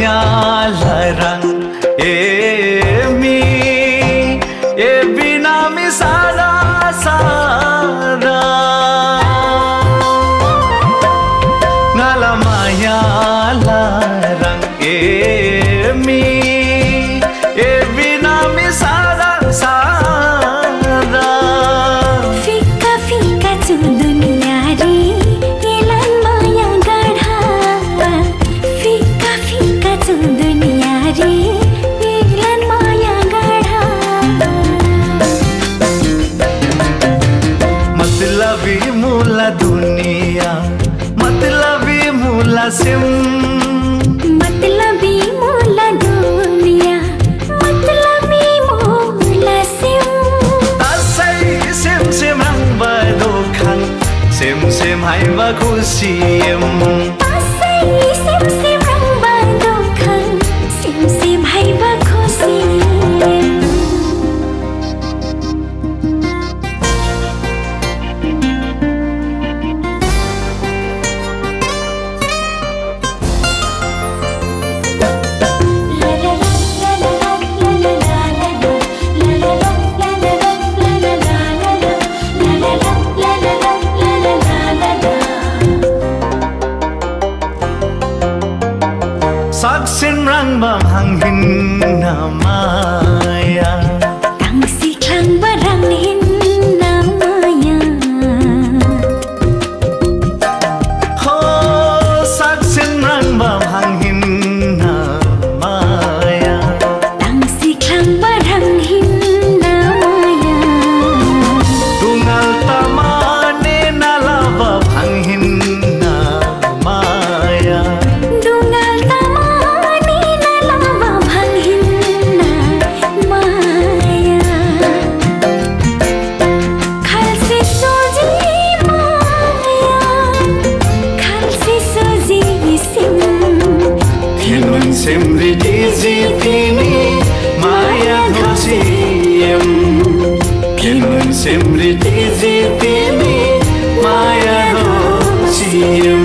nyala rang e bina misala sara nala mayala rang e bina misala sara fika fika tu दुनिया मतलबी मूला SIM मतलबी मूला दुनिया मतलबी मूला सिम तासई सिम सिम हंब दुखन सिम सिम हाइबा खुशी एम तासई सिम सिम हंब दुखन सिम सिम हाइबा खुशी Saksin rang bam hang hin na maya Tang si klang barang hin na maya Ho saksin rang bam hang hin na maya Tang si klang barang hin na maya Tungal tamane na labab hang hin na maya Simri dizitini maya khosiyam kinun simri dizitini maya khosiyam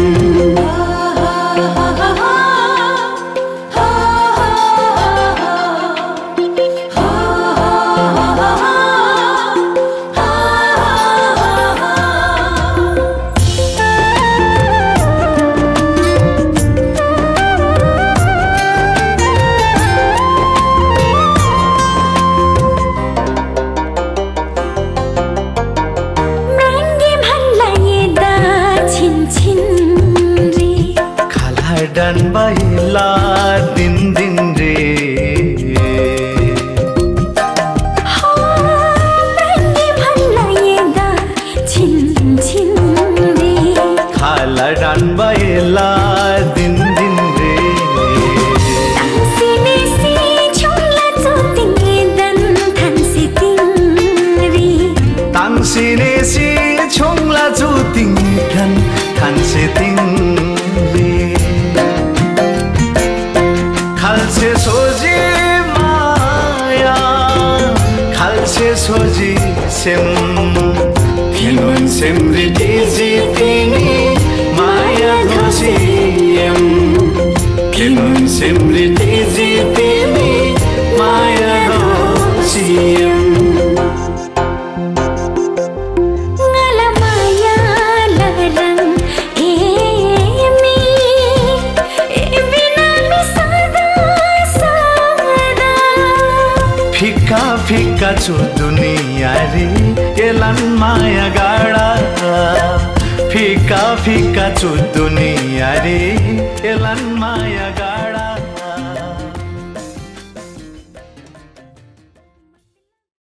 dan baila din din re ha rangi bhalla yeda chin chin re khala dan baila din din re tansine si chhula chotin dan thansi tin re tansine si chhula chotin dan thansi tin re खालसे सोजी माया खालसे सोजी सिम फिनोन सिमरी डीजी तिनी माया घोसियम फिनोन सिमरी डीजी तिनी माया घोसियम फिका फिका चु दुनिया रे एलन माया गाड़ा फिका फिका चु दुनिया रे